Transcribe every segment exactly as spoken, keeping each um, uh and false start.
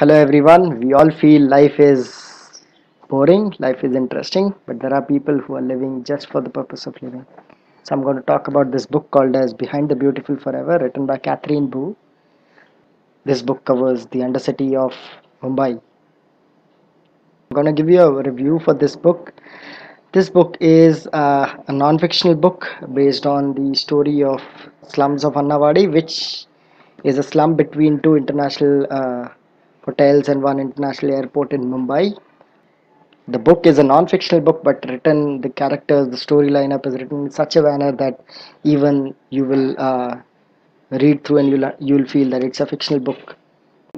Hello everyone, we all feel life is boring, life is interesting, but there are people who are living just for the purpose of living. So I'm going to talk about this book called as Behind the Beautiful Forever, written by Katherine Boo. This book covers the undercity of Mumbai. I'm going to give you a review for this book. This book is uh, a non-fictional book based on the story of slums of Annawadi, which is a slum between two international uh, hotels and one international airport in Mumbai. The book is a non-fictional book, but written, the characters, the story lineup is written in such a manner that even you will uh, read through and you'll, you'll feel that it's a fictional book.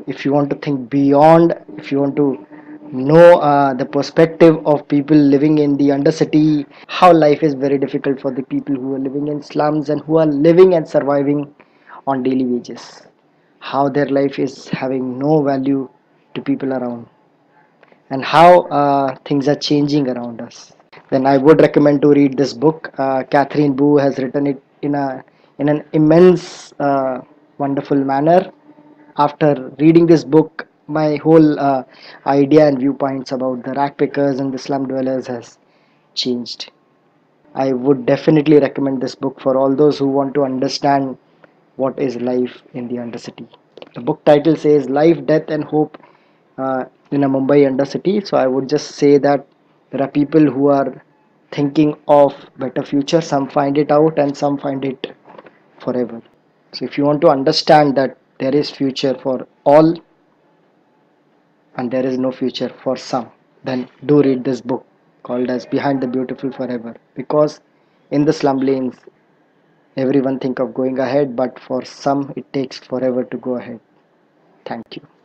If you want to think beyond, if you want to know uh, the perspective of people living in the undercity, how life is very difficult for the people who are living in slums and who are living and surviving on daily wages, how their life is having no value to people around, and how uh, things are changing around us, then I would recommend to read this book. uh, Katherine Boo has written it in a in an immense uh, wonderful manner. After reading this book, my whole uh, idea and viewpoints about the rag pickers and the slum dwellers has changed. I would definitely recommend this book for all those who want to understand what is life in the undercity. The book title says Life, Death and Hope uh, in a Mumbai Undercity. So I would just say that there are people who are thinking of better future. Some find it out and some find it forever. So if you want to understand that there is future for all and there is no future for some, then do read this book called as Behind the Beautiful Forever, because in the slum lanes everyone think of going ahead, but for some it takes forever to go ahead. Thank you.